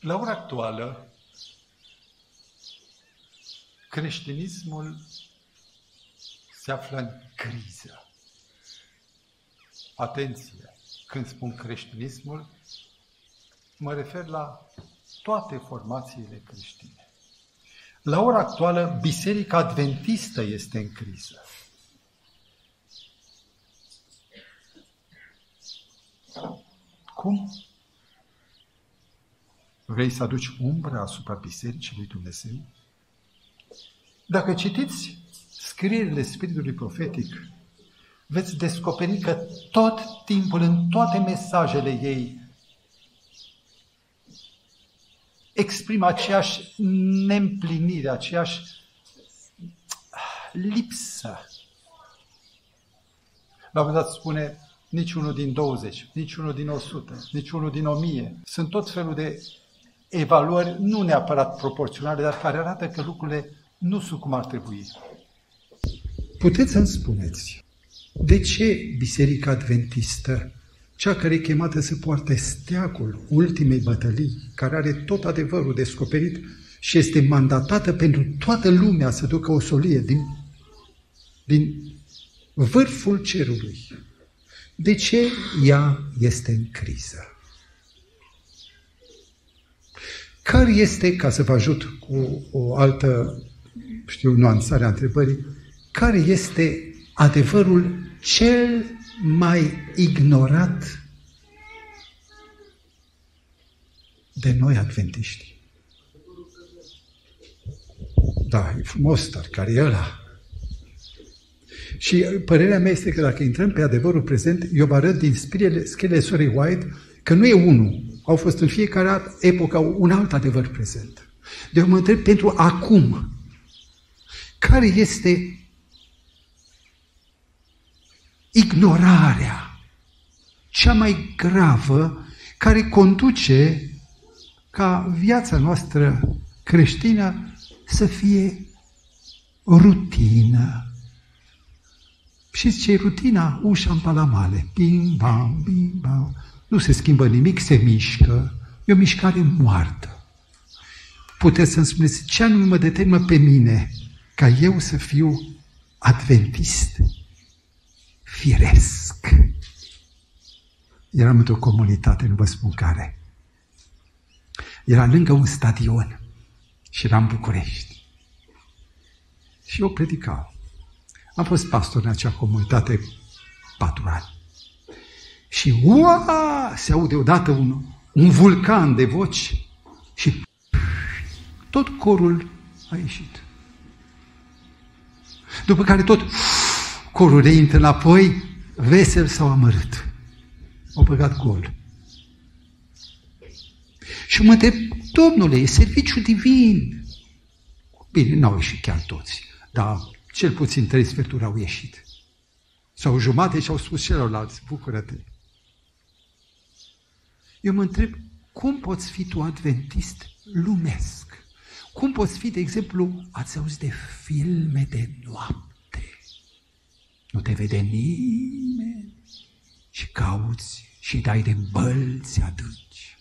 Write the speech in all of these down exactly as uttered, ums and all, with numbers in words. La ora actuală, creștinismul se află în criză. Atenție! Când spun creștinismul, mă refer la toate formațiile creștine. La ora actuală, Biserica Adventistă este în criză. Cum? Vrei să aduci umbra asupra Bisericii lui Dumnezeu? Dacă citiți scrierile Spiritului Profetic, veți descoperi că tot timpul, în toate mesajele ei, exprimă aceeași neîmplinire, aceeași lipsă. La un moment dat spune, niciunul din douăzeci, niciunul din o sută, niciunul din o mie. Sunt tot felul de evaluări, nu neapărat proporționale, dar care arată că lucrurile nu sunt cum ar trebui. Puteți să-mi spuneți, de ce Biserica Adventistă, cea care e chemată să poarte steagul ultimei bătălii, care are tot adevărul descoperit și este mandatată pentru toată lumea să ducă o solie din, din vârful cerului, de ce ea este în criză? Care este, ca să vă ajut cu o altă, știu, nuanțare a întrebării, care este adevărul cel mai ignorat de noi adventiști? Da, e frumos, dar care e ăla? Și părerea mea este că dacă intrăm pe adevărul prezent, eu vă arăt din scrierile Sorei White că nu e unul. Au fost în fiecare epocă un alt adevăr prezent. Deci mă întreb pentru acum, care este ignorarea cea mai gravă care conduce ca viața noastră creștină să fie rutină? Știți ce e rutina? Ușa în palamale. Bim, bam, bim, bam. Nu se schimbă nimic, se mișcă. E o mișcare moartă. Puteți să-mi spuneți ce anume mă determină pe mine ca eu să fiu adventist? Firesc. Eram într-o comunitate, nu vă spun care. Era lângă un stadion și era în București. Și eu predicam. Am fost pastor în acea comunitate patru ani. Și uaa, se aude odată un, un vulcan de voci și tot corul a ieșit. După care tot corul reintră înapoi, vesel sau amărât. Au băgat gol. Și mă întreb, Domnule, e serviciu divin. Bine, n-au ieșit chiar toți, dar cel puțin trei sferturi au ieșit. Sau jumate și au spus celorlalți, bucură-te. Eu mă întreb, cum poți fi tu adventist lumesc? Cum poți fi, de exemplu, ați auzit de filme de noapte? Nu te vede nimeni și cauți și dai de bălți adânci.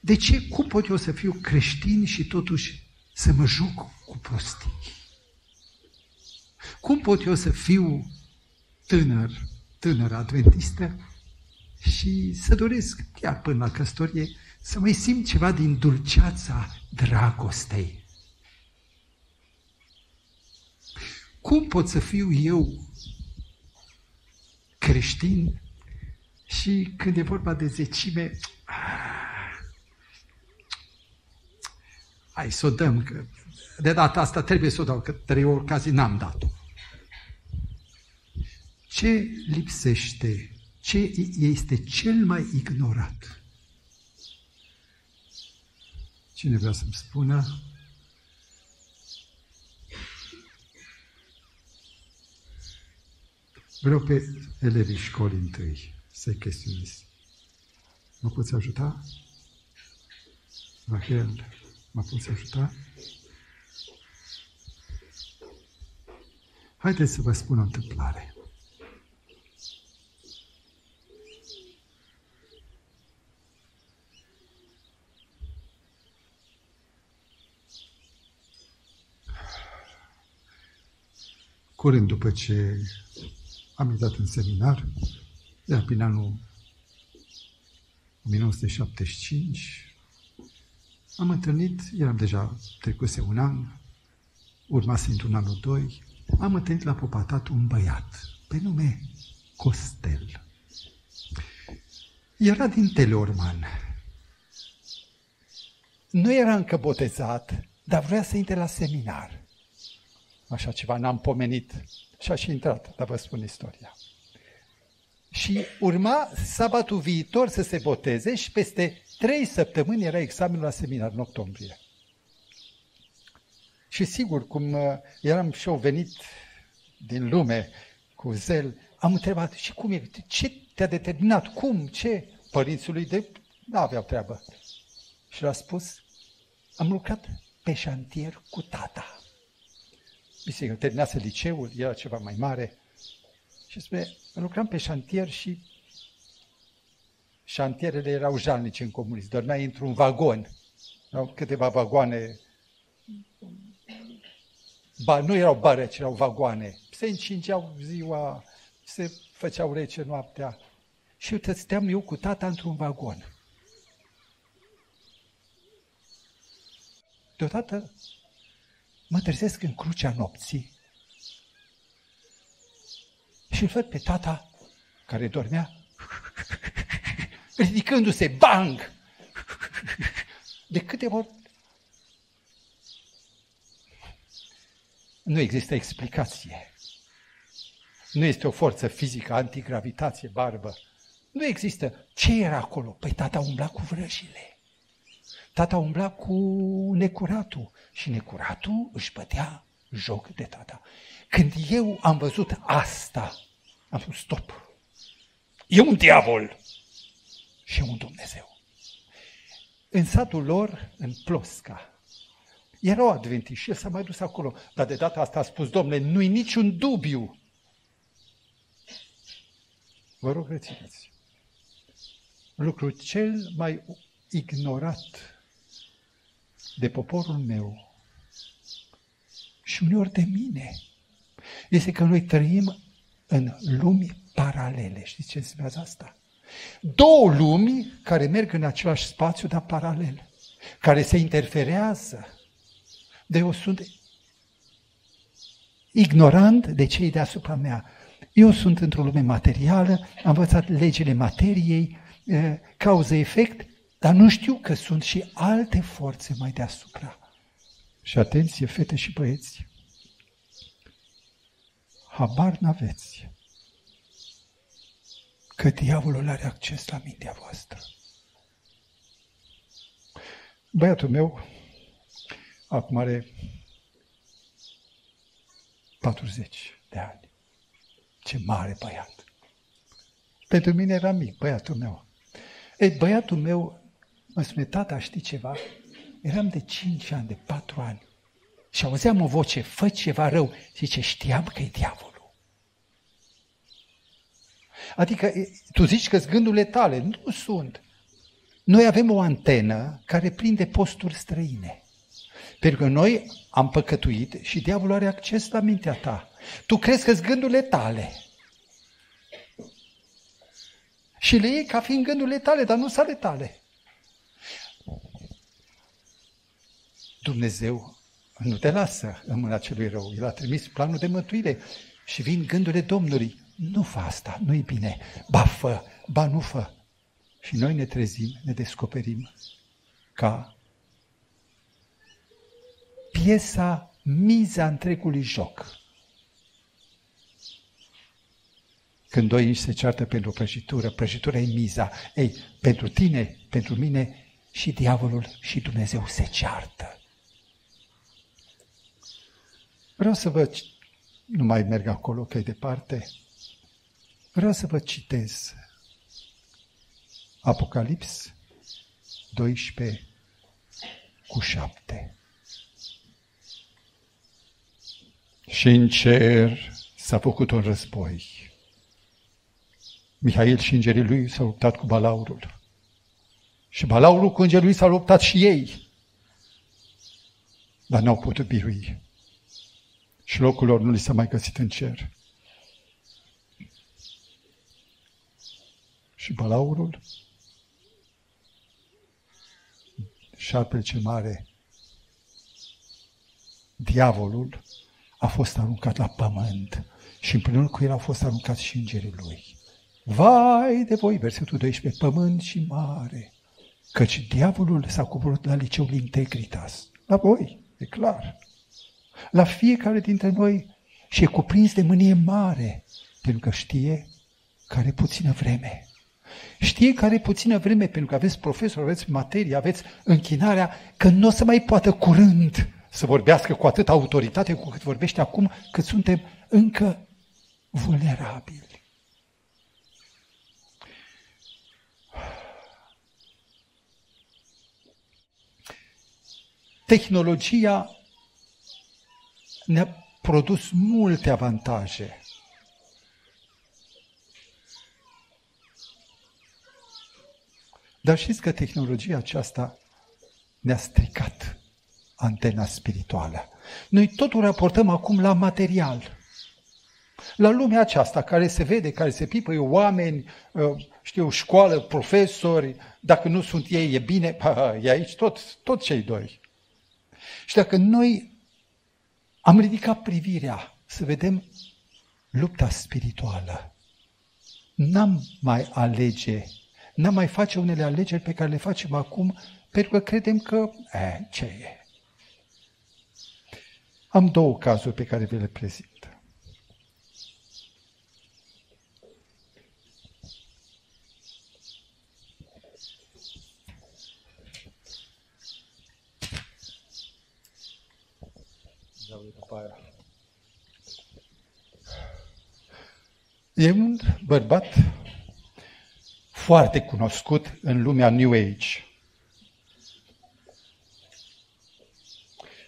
De ce? Cum pot eu să fiu creștin și totuși să mă joc cu prostii? Cum pot eu să fiu tânăr, tânăr adventistă și să doresc, chiar până la căsătorie, să mai simt ceva din dulceața dragostei? Cum pot să fiu eu creștin și când e vorba de zecime, hai să o dăm, că de data asta trebuie să o dau, că trei ocazii n-am dat-o. Ce lipsește? Ce este cel mai ignorat? Cine vrea să-mi spună? Vreau pe elevii școlii întâi să-i chestionez. Mă poți ajuta? Rahel, mă poți ajuta? Haideți să vă spun o întâmplare. Curând după ce am intrat în seminar, iar prin anul o mie nouă sute șaptezeci și cinci, am întâlnit, eram deja trecuse un an, urmase într-un an o doi, am întâlnit la Popatat un băiat, pe nume Costel. Era din Teleorman. Nu era încă botezat, dar vrea să intre la seminar. Așa ceva n-am pomenit și a și intrat, dar vă spun istoria. Și urma sabatul viitor să se boteze și peste trei săptămâni era examenul la seminar, în octombrie. Și sigur, cum eram și eu venit din lume cu zel, am întrebat, și cum e, ce te-a determinat, cum, ce? Părinții lui de... n-aveau treabă. Și l-a spus, am lucrat pe șantier cu tata. Bisică, terminase liceul, era ceva mai mare. Și spune, lucram pe șantier și șantierele erau jalnice în comunism. Dormeai într-un vagon, erau câteva vagoane, ba, nu erau barăci, erau vagoane. Se încingeau ziua, se făceau rece noaptea. Și uite, stăteam eu cu tata într-un vagon. Deodată mă trezesc în crucea nopții și îl văd pe tata, care dormea, ridicându-se, bang! De câteva ori... Nu există explicație. Nu este o forță fizică, antigravitație, barbă. Nu există. Ce era acolo? Păi tata umbla cu vrăjile. Tata umbla cu necuratul și necuratul își bătea joc de tata. Când eu am văzut asta, am spus stop. E un diavol și e un Dumnezeu. În satul lor, în Plosca, erau adventiști și el s-a mai dus acolo. Dar de data asta a spus, domnule, nu-i niciun dubiu. Vă rog, rețineți. Lucrul cel mai ignorat de poporul meu și uneori de mine este că noi trăim în lumi paralele. Știți ce înseamnă asta? Două lumi care merg în același spațiu, dar paralel, care se interferează. De eu sunt ignorant de cei deasupra mea. Eu sunt într-o lume materială, am învățat legile materiei, cauză-efect, dar nu știu că sunt și alte forțe mai deasupra. Și atenție, fete și băieți, habar n-aveți că diavolul are acces la mintea voastră. Băiatul meu acum are patruzeci de ani. Ce mare băiat! Pentru mine era mic, băiatul meu. Ei, băiatul meu mă spune, tata, știi ceva? Eram de cinci ani, de patru ani și auzeam o voce, fă ceva rău. Zice, știam că e diavolul. Adică, tu zici că-s gândurile tale. Nu sunt. Noi avem o antenă care prinde posturi străine. Pentru că noi am păcătuit și diavolul are acces la mintea ta. Tu crezi că-s gândurile tale. Și le iei ca fiind gândurile tale, dar nu sale tale. Dumnezeu nu te lasă în mâna celui rău. El a trimis planul de mântuire și vin gândurile Domnului. Nu fă asta, nu-i bine. Ba fă, ba nu fă. Și noi ne trezim, ne descoperim ca piesa, miza întregului joc. Când doi inși se ceartă pentru prăjitură, prăjitura e miza. Ei, pentru tine, pentru mine, și diavolul și Dumnezeu se ceartă. Vreau să vă... Nu mai merg acolo, că e departe. Vreau să vă citez Apocalips doisprezece cu șapte. Și în cer s-a făcut un război. Mihail și îngerii lui s-au luptat cu balaurul. Și balaurul cu îngerii lui s-au luptat și ei. Dar n-au putut birui. și locul lor nu li s-a mai găsit în cer. Și balaurul, șarpele cel mare, diavolul, a fost aruncat la pământ și împreună cu el au fost aruncați și îngerii lui. Vai de voi, versetul doisprezece, pământ și mare, căci diavolul s-a coborât la liceul Integritas, la voi, e clar, la fiecare dintre noi și e cuprins de mânie mare, pentru că știe că are puțină vreme. Știe că are puțină vreme, pentru că aveți profesor, aveți materie, aveți închinarea, că nu o să mai poată curând să vorbească cu atâta autoritate cu cât vorbește acum, cât suntem încă vulnerabili. Tehnologia ne-a produs multe avantaje. Dar știți că tehnologia aceasta ne-a stricat antena spirituală. Noi totul raportăm acum la material, la lumea aceasta care se vede, care se pipăie, oameni, știu, școală, profesori, dacă nu sunt ei, e bine, e aici tot, tot cei doi. Și dacă noi am ridicat privirea să vedem lupta spirituală, n-am mai alege, n-am mai face unele alegeri pe care le facem acum, pentru că credem că, e, ce e? Am două cazuri pe care vi le prezint. E un bărbat foarte cunoscut în lumea New Age.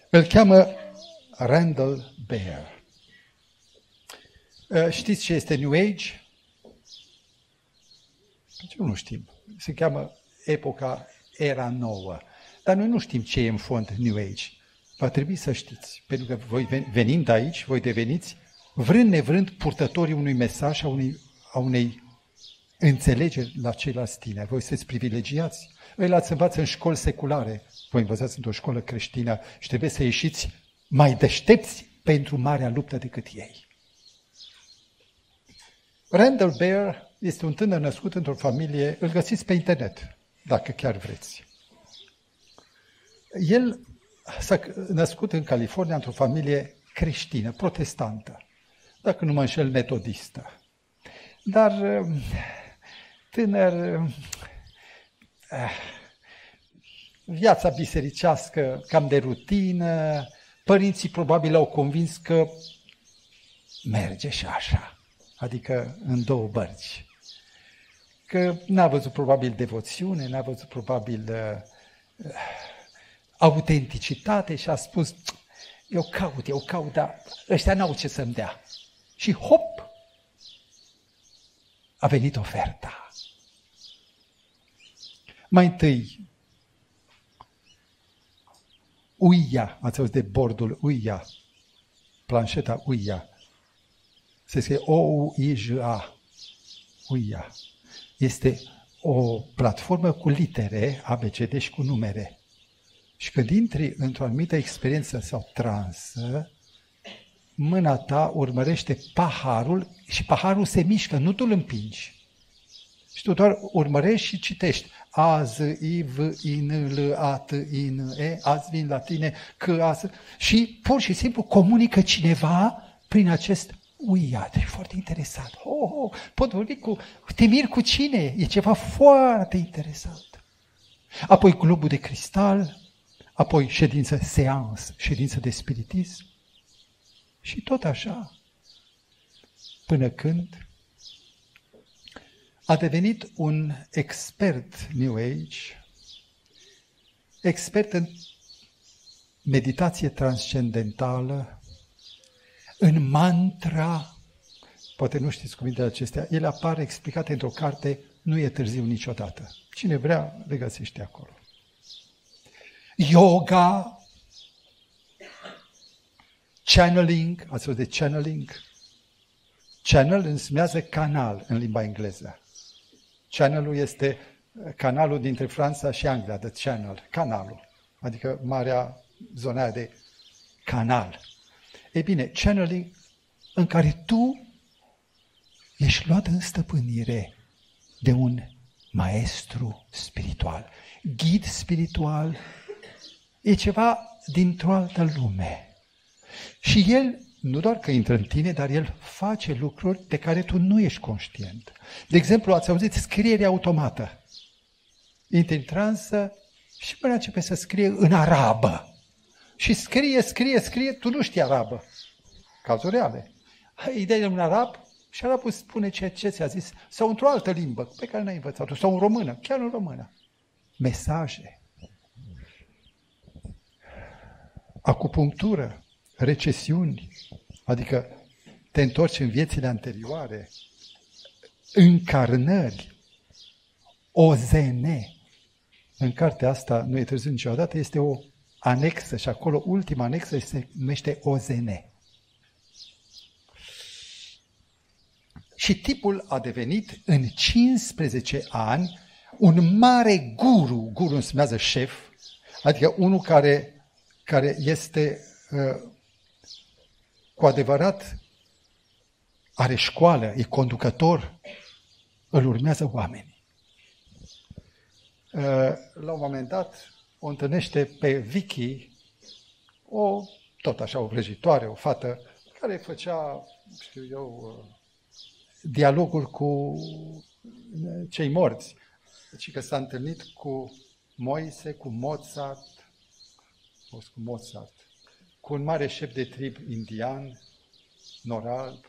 Îl cheamă Randall Baer. Știți ce este New Age? Nu știm. Se cheamă epoca, era nouă. Dar noi nu știm ce e în fond New Age. Va trebui să știți, pentru că voi venind aici, voi deveniți vrând nevrând purtătorii unui mesaj, a unei, a unei înțelegeri la ceilalți tineri. Voi sunteți privilegiați. Ei l-ați învățat în școli seculare. Voi învățați într-o școală creștină și trebuie să ieșiți mai deștepți pentru marea luptă decât ei. Randall Baer este un tânăr născut într-o familie, îl găsiți pe internet, dacă chiar vreți. El s-a născut în California într-o familie creștină, protestantă, dacă nu mă înșel metodistă. Dar tânăr, viața bisericească cam de rutină, părinții probabil l-au convins că merge și așa, adică în două bărci. Că n-a văzut probabil devoțiune, n-a văzut probabil uh, autenticitate și a spus, eu caut, eu caut, dar ăștia n-au ce să-mi dea. Și hop, a venit oferta. Mai întâi, Ouija, ați auzit de bordul Ouija, planșeta Ouija, se scrie O U I J A, Ouija. Este o platformă cu litere, A B C D și cu numere. Și când intri într-o anumită experiență sau transă, mâna ta urmărește paharul și paharul se mișcă, nu tu îl împingi. Și tu doar urmărești și citești. Azi, iv, in, l, at, in, e, azi vin la tine, că azi... Și pur și simplu comunică cineva prin acest uiat. E foarte interesant. Oh, oh, pot vorbi cu... Te miri cu cine? E ceva foarte interesant. Apoi globul de cristal, apoi ședință seans, ședință de spiritism. Și tot așa, până când a devenit un expert New Age, expert în meditație transcendentală, în mantra, poate nu știți cuvintele acestea, ele apar explicate într-o carte, nu e târziu niciodată. Cine vrea, le găsește acolo. Yoga, channeling, ați auzit de channeling? Channel înseamnă canal în limba engleză. Channelul este canalul dintre Franța și Anglia, the channel, canalul, adică marea zona de canal. Ei bine, channeling în care tu ești luat în stăpânire de un maestru spiritual, ghid spiritual, e ceva dintr-o altă lume. Și el nu doar că intră în tine, dar el face lucruri de care tu nu ești conștient. De exemplu, ați auzit scrierea automată. Intri în transă și până începe să scrie în arabă. Și scrie, scrie, scrie, tu nu știi arabă. Cazuri reale. Îi dai un arab și arabul spune ce, ce ți-a zis. Sau într-o altă limbă pe care n-ai învățat-o. Sau în română, chiar în română. Mesaje. Acupunctură. Recesiuni, adică te întorci în viețile anterioare, încarnări, O Z N. În cartea asta, nu e târziu niciodată, este o anexă și acolo ultima anexă se numește O Z N. Și tipul a devenit în cincisprezece ani un mare guru, guru înseamnă șef, adică unul care, care este... Uh, cu adevărat are școală, e conducător, îl urmează oamenii. La un moment dat o întâlnește pe Vicky, o, tot așa o vrăjitoare, o fată, care făcea, știu eu, dialoguri cu cei morți. Deci că s-a întâlnit cu Moise, cu Mozart, cu Mozart. cu un mare șef de trib indian, nor-alb,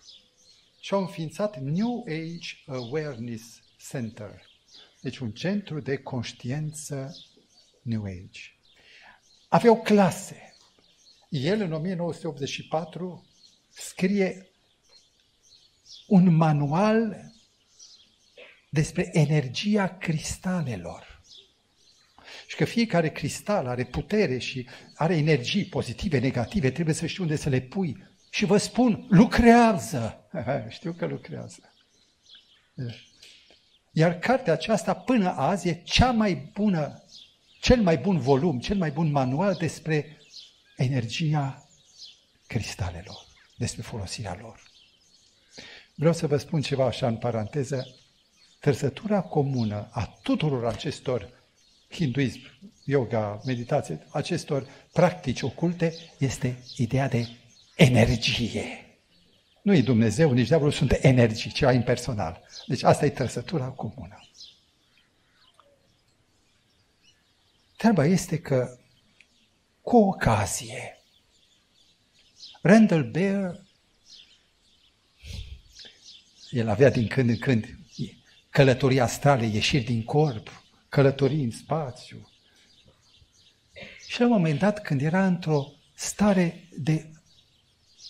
și-au înființat New Age Awareness Center, deci un centru de conștiință New Age. Aveau clase. El, în o mie nouă sute optzeci și patru, scrie un manual despre energia cristalelor. Și că fiecare cristal are putere și are energii pozitive, negative, trebuie să știi unde să le pui. Și vă spun, lucrează! Știu că lucrează. Iar cartea aceasta până azi e cea mai bună, cel mai bun volum, cel mai bun manual despre energia cristalelor, despre folosirea lor. Vreau să vă spun ceva așa în paranteză. Trăsătura comună a tuturor acestor hinduism, yoga, meditație, acestor practici oculte, este ideea de energie. Nu e Dumnezeu, nici diavolul, sunt energii, ceva impersonal. Deci asta e trăsătura comună. Treaba este că, cu ocazie, Randall Baer, el avea din când în când călătorii astrale, ieșiri din corp, călătorii în spațiu. Și la un moment dat, când era într-o stare de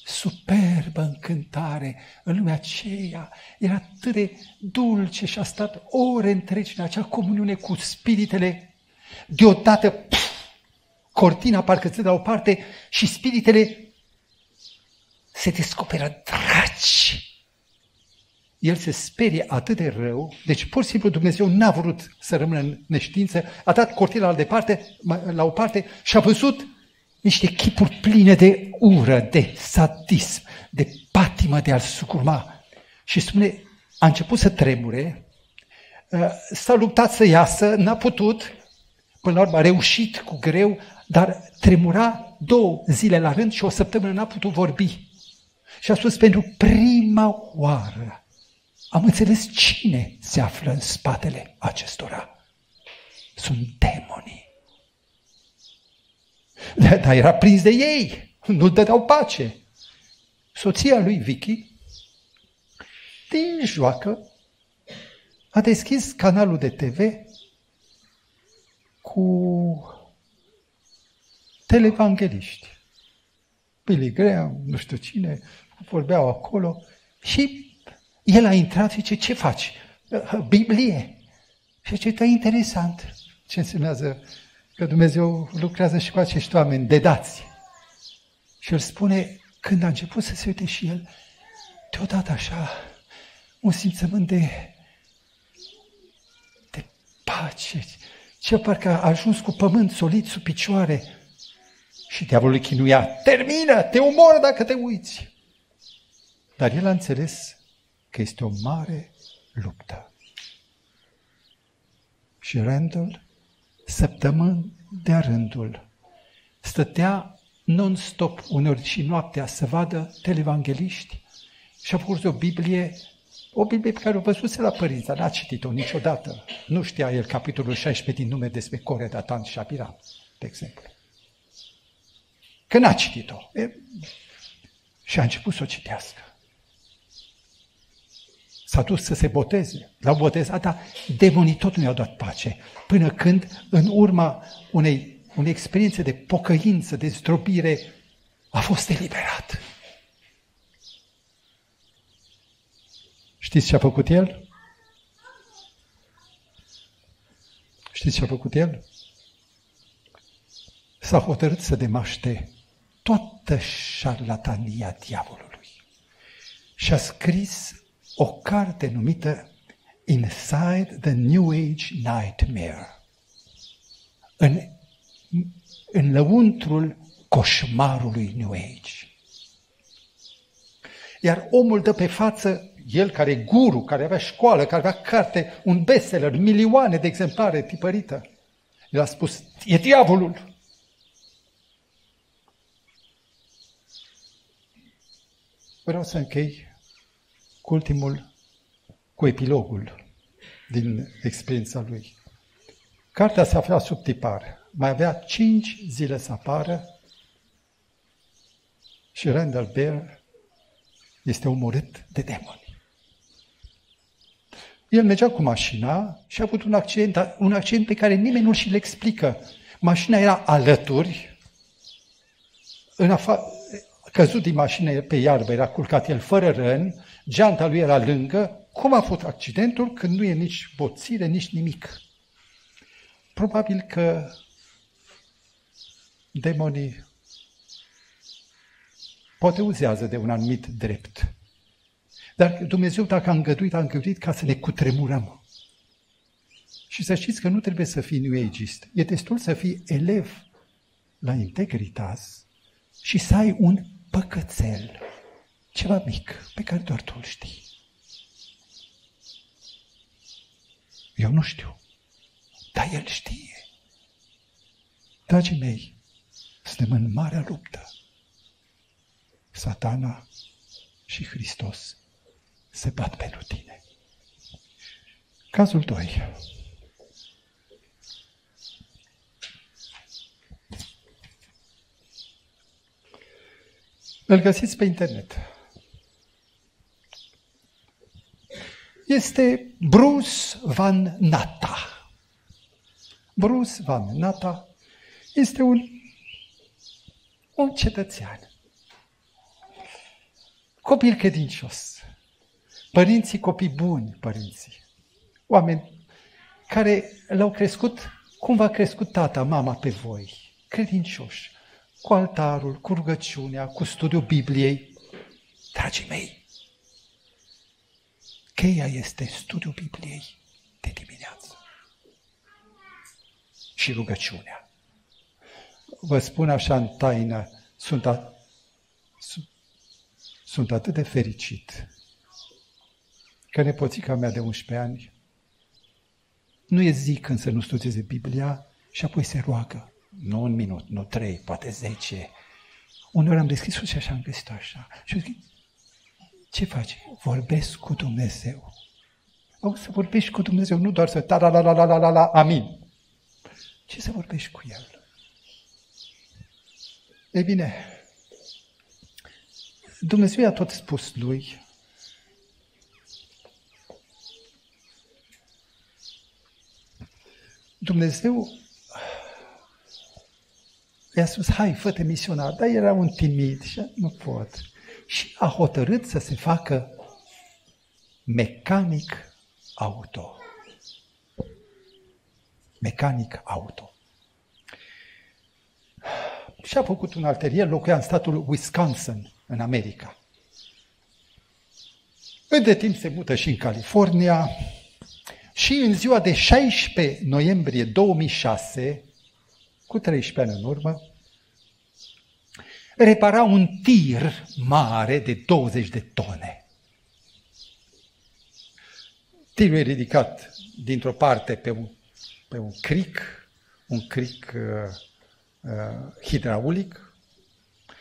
superbă încântare în lumea aceea, era atât de dulce și a stat ore întregi în acea comuniune cu spiritele, deodată pf, cortina parcă ți-a dat la o parte și spiritele se descoperă dragi. El se sperie atât de rău, deci pur și simplu Dumnezeu n-a vrut să rămână în neștiință, a dat cortina la, departe, la o parte și a văzut niște chipuri pline de ură, de sadism, de patimă de a-l sucurma. Și spune, a început să tremure, s-a luptat să iasă, n-a putut, până la urmă a reușit cu greu, dar tremura două zile la rând și o săptămână n-a putut vorbi. Și a spus, pentru prima oară, am înțeles cine se află în spatele acestora. Sunt demonii. Dar era prins de ei. Nu dădeau pace. Soția lui Vicky, din joacă, a deschis canalul de T V cu televangeliști. Billy Graham, nu știu cine, vorbeau acolo și el a intrat și zice, ce faci? Biblie. Și zice, e interesant. Ce însemnează că Dumnezeu lucrează și cu acești oameni dedați. Și el spune, Când a început să se uite și el, deodată așa, un simțământ de, de pace, ce parcă a ajuns cu pământ solid sub picioare și diavolul chinuia, termină, te omor dacă te uiți. Dar el a înțeles că este o mare luptă. Și Randall, săptămâni de-a rândul, stătea non-stop, uneori și noaptea, să vadă televangeliști și a făcut o Biblie, o Biblie pe care o văzuse la părinți, dar n-a citit-o niciodată. Nu știa el capitolul șaisprezece din Numeri despre Core, Datan și Abiram, de exemplu. Că n-a citit-o. E... Și a început să o citească. S-a dus să se boteze. L-au botezat, dar demonii tot nu i-au dat pace. Până când, în urma unei, unei experiențe de pocăință, de zdrobire, a fost eliberat. Știți ce a făcut el? Știți ce a făcut el? S-a hotărât să demaște toată șarlatania diavolului. Și a scris o carte numită Inside the New Age Nightmare. În, în lăuntrul coșmarului New Age. Iar omul dă pe față, el care e guru, care avea școală, care avea carte, un bestseller, milioane de exemplare tipărită. El a spus, e diavolul! Vreau să închei cu ultimul, cu epilogul din experiența lui. Cartea se afla sub tipar. Mai avea cinci zile să apară și Randall Baer este omorât de demoni. El mergea cu mașina și a avut un accident, un accident pe care nimeni nu și-l explică. Mașina era alături, în afară, căzut din mașină pe iarbă, era culcat el fără răni, geanta lui era lângă. Cum a fost accidentul când nu e nici boțire, nici nimic? Probabil că demonii poate uzează de un anumit drept. Dar Dumnezeu, dacă a îngăduit, a îngăduit ca să ne cutremurăm. Și să știți că nu trebuie să fii New Ageist. E destul să fii elev la Integritas și să ai un păcățel, ceva mic, pe care doar tu îl știi. Eu nu știu, dar el știe. Dragii mei, suntem în marea luptă. Satana și Hristos se bat pentru tine. Cazul doi. Îl găsiți pe internet. Este Bruce Van Natta. Bruce Van Natta este un, un cetățean. Copil credincios. Părinții copii buni, părinții. Oameni care l-au crescut, cum v-a crescut tata, mama pe voi, credincioși. Cu altarul, cu rugăciunea, cu studiul Bibliei. Dragii mei, cheia este studiul Bibliei de dimineață și rugăciunea. Vă spun așa în taină, sunt, a, sunt, sunt atât de fericit că nepoțica mea de unsprezece ani nu e zi când să nu studieze Biblia și apoi se roagă. Nu un minut, nu trei, poate zece. Uneori am deschis-o și așa am găsit-o așa. Și zic, ce faci? Vorbesc cu Dumnezeu. O să vorbești cu Dumnezeu, nu doar să ta-la-la-la-la-la-la, amin. Ce să vorbești cu El? Ei bine, Dumnezeu i-a tot spus lui, Dumnezeu i-a spus, hai, fă-te misionar, dar era un timid și nu pot. Și a hotărât să se facă mecanic auto. Mecanic auto. Și a făcut un atelier, locuia în statul Wisconsin, în America. Între timp se mută și în California și în ziua de șaisprezece noiembrie două mii șase, cu treisprezece ani în urmă, repara un tir mare de douăzeci de tone. Tirul e ridicat dintr-o parte pe un, pe un cric, un cric uh, uh, hidraulic.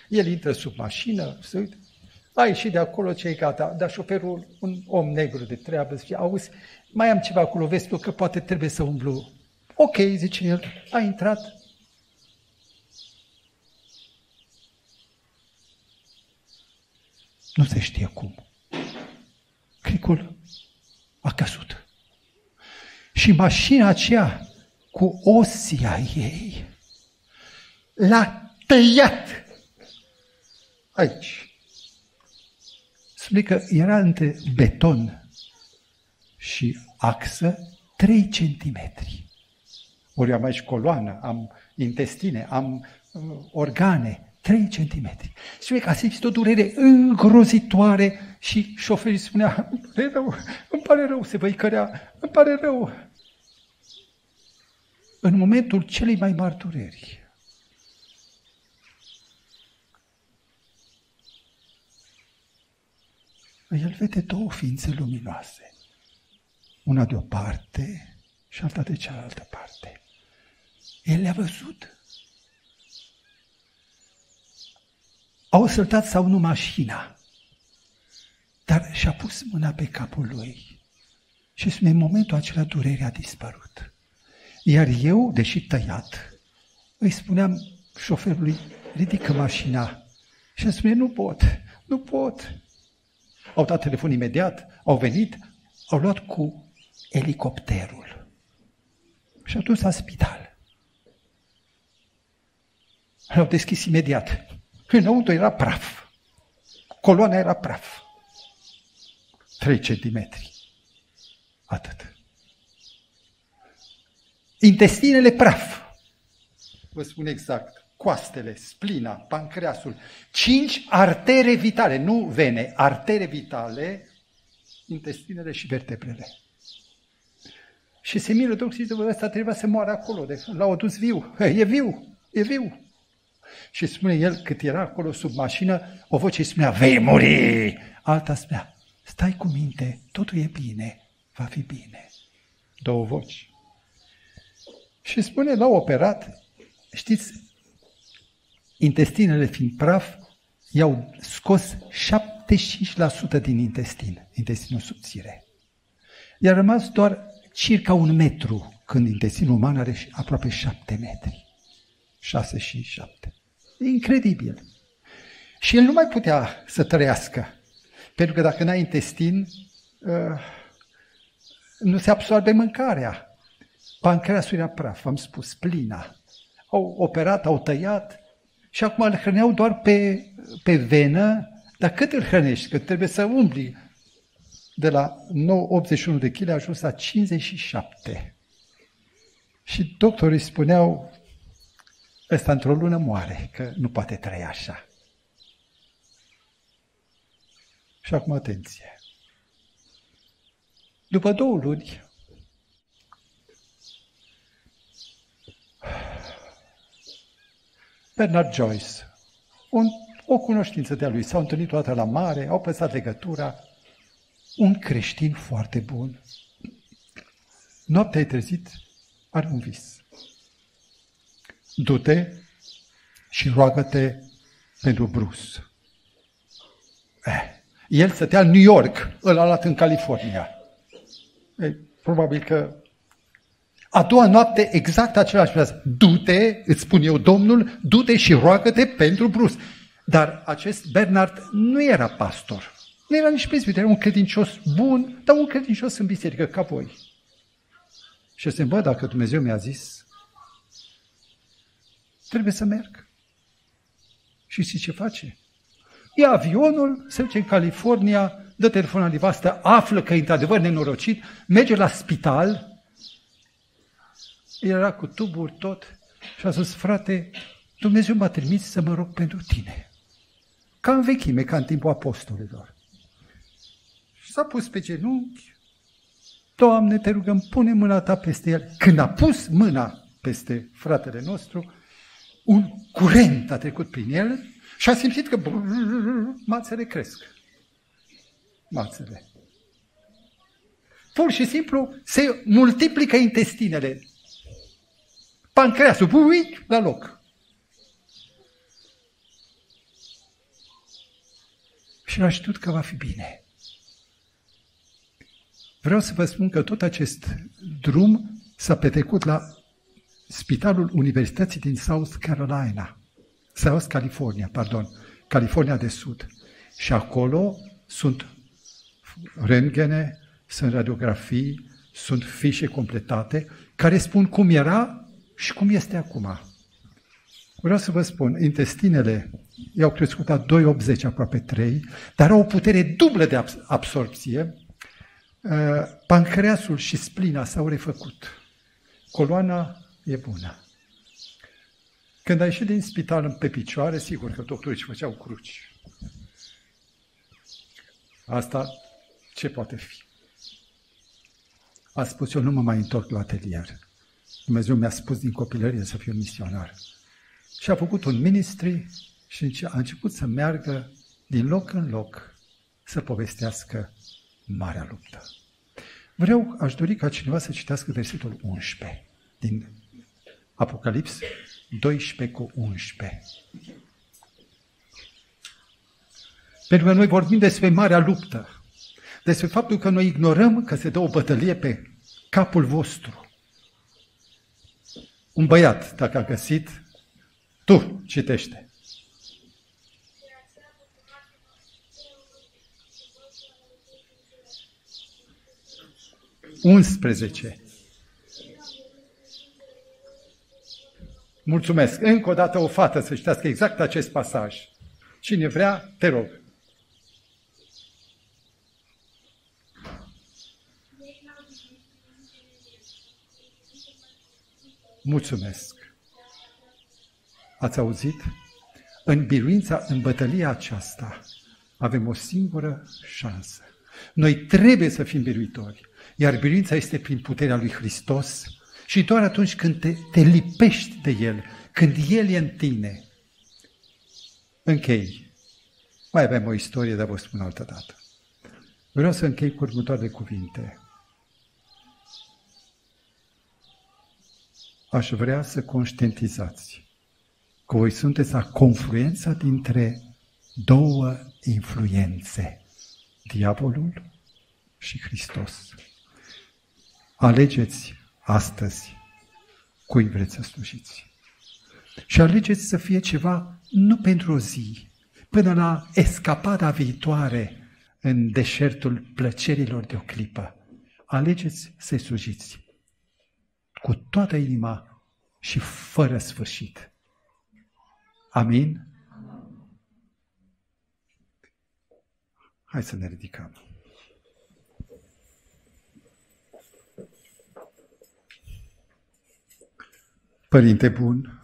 El intră sub mașină, se uită, a ieșit de acolo, ce e gata, dar șoferul, un om negru de treabă, zice, auzi, mai am ceva acolo, vezi tu că poate trebuie să umblu. Ok, zice el, a intrat. Nu se știe cum. Cricul a căzut. Și mașina aceea, cu osia ei, l-a tăiat aici. Spune că era între beton și axă trei centimetri. Ori am aici coloană, am intestine, am uh, organe, trei centimetri. Spune că a simțit o durere îngrozitoare și șoferul spunea, îmi pare rău, îmi pare rău, se văicărea, îmi pare rău. În momentul celei mai mari dureri, el vede două ființe luminoase, una de o parte și alta de cealaltă parte. El le-a văzut. Au săltat sau nu mașina, dar și-a pus mâna pe capul lui și spune, în momentul acela durerea a dispărut. Iar eu, deși tăiat, îi spuneam șoferului, ridică mașina. Și îmi spune, nu pot, nu pot. Au dat telefon imediat, au venit, au luat cu elicopterul și au dus la spital. L-au deschis imediat. Înăuntru era praf. Coloana era praf. trei centimetri. Atât. Intestinele praf. Vă spun exact. Coastele, splina, pancreasul. Cinci artere vitale, nu vene, artere vitale, intestinele și vertebrele. Și se miră, doc, și zice, bă, ăsta trebuia să moară acolo, de fapt, l-au adus viu. E viu, e viu. Și spune el, cât era acolo sub mașină, o voce îi spunea, vei muri. Alta spunea, stai cu minte, totul e bine, va fi bine. Două voci. Și spune, l-au operat, știți, intestinele fiind praf, i-au scos șaptezeci și cinci la sută din intestin, intestinul subțire. I-a rămas doar circa un metru, când intestinul uman are aproape șapte metri. șase și șapte. E incredibil. Și el nu mai putea să trăiască, pentru că dacă n-ai intestin, nu se absorbe mâncarea. Pancreasul era praf, am spus, splina. Au operat, au tăiat și acum îl hrăneau doar pe, pe venă. Dar cât îl hrănești? Că trebuie să umbli. De la nouă optzeci și unu de kilograme a ajuns la cincizeci și șapte. Și doctorii spuneau, ăsta într-o lună moare, că nu poate trăi așa. Și acum atenție. După două luni, Bernard Joyce, un, o cunoștință de-a lui, s-au întâlnit o dată la mare, au păstrat legătura, un creștin foarte bun. Noaptea e trezit, are un vis. Du-te și roagă-te pentru Bruce. Eh, el stătea în New York, îl a luat în California. Eh, probabil că a doua noapte, exact același vreau. Du-te, îți spun eu, Domnul, du-te și roagă-te pentru Bruce. Dar acest Bernard nu era pastor. Nu era nici prezbiter, era un credincios bun, dar un credincios în biserică, ca voi. Și zice, bă, dacă Dumnezeu mi-a zis, trebuie să merg. Și știi ce face? Ia avionul, se duce în California, dă telefon la nevastă, află că e într-adevăr nenorocit, merge la spital. El era cu tuburi tot și a zis, frate, Dumnezeu m-a trimis să mă rog pentru tine. ca în vechime, ca în timpul apostolilor. Și s-a pus pe genunchi, Doamne, te rugăm, pune mâna ta peste el. Când a pus mâna peste fratele nostru, un curent a trecut prin el și a simțit că mațele cresc. Mațele. Pur și simplu se multiplică intestinele. Pancreasul, buic, la loc. Și l-a știut că va fi bine. Vreau să vă spun că tot acest drum s-a petrecut la Spitalul Universității din South Carolina, South California, pardon, California de Sud. Și acolo sunt rentgene, sunt radiografii, sunt fișe completate care spun cum era și cum este acum. Vreau să vă spun, intestinele i-au crescut la doi virgulă optzeci, aproape trei, dar au o putere dublă de absorpție. Pancreasul și splina s-au refăcut. Coloana e bună. Când a ieșit din spital pe picioare, sigur că doctorii își făceau cruci. Asta ce poate fi? A spus, eu nu mă mai întorc la atelier. Dumnezeu mi-a spus din copilărie să fiu misionar. Și a făcut un ministry și a început să meargă din loc în loc să povestească marea luptă. Vreau, aș dori ca cineva să citească versetul unsprezece din Apocalips doisprezece cu unsprezece. Pentru că noi vorbim despre marea luptă, despre faptul că noi ignorăm că se dă o bătălie pe capul vostru. Un băiat, dacă a găsit, tu citește. unsprezece. Mulțumesc. Încă o dată o fată să citească exact acest pasaj. Cine vrea, te rog. Mulțumesc. Ați auzit? În biruința, în bătălia aceasta, avem o singură șansă. Noi trebuie să fim biruitori. Iar biruința este prin puterea lui Hristos și doar atunci când te, te lipești de El, când El e în tine. Închei. Mai avem o istorie, dar vă spun altă dată. Vreau să închei cu următoarele cuvinte. Aș vrea să conștientizați că voi sunteți la confluența dintre două influențe, diavolul și Hristos. Alegeți astăzi cui vreți să slujiți. Și alegeți să fie ceva nu pentru o zi, până la escapada viitoare în deșertul plăcerilor de o clipă. Alegeți să-i slujiți cu toată inima și fără sfârșit. Amin? Hai să ne ridicăm. Părinte bun,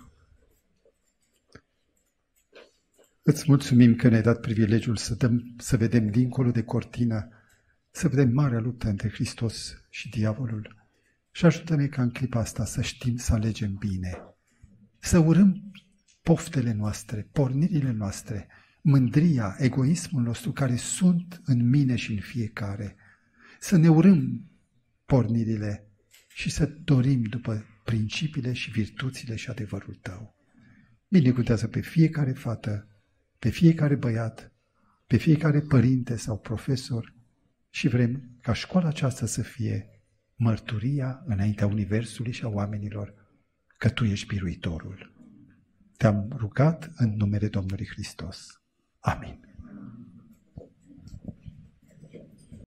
îți mulțumim că ne-ai dat privilegiul să, dăm, să vedem dincolo de cortină, să vedem marea luptă între Hristos și diavolul. Și ajută-ne ca în clipa asta să știm să alegem bine, să urâm poftele noastre, pornirile noastre, mândria, egoismul nostru care sunt în mine și în fiecare, să ne urâm pornirile și să dorim după principiile și virtuțile și adevărul Tău. Binecutează pe fiecare fată, pe fiecare băiat, pe fiecare părinte sau profesor și vrem ca școala aceasta să fie mărturia înaintea Universului și a oamenilor că Tu ești biruitorul. Te-am rugat în numele Domnului Hristos. Amin.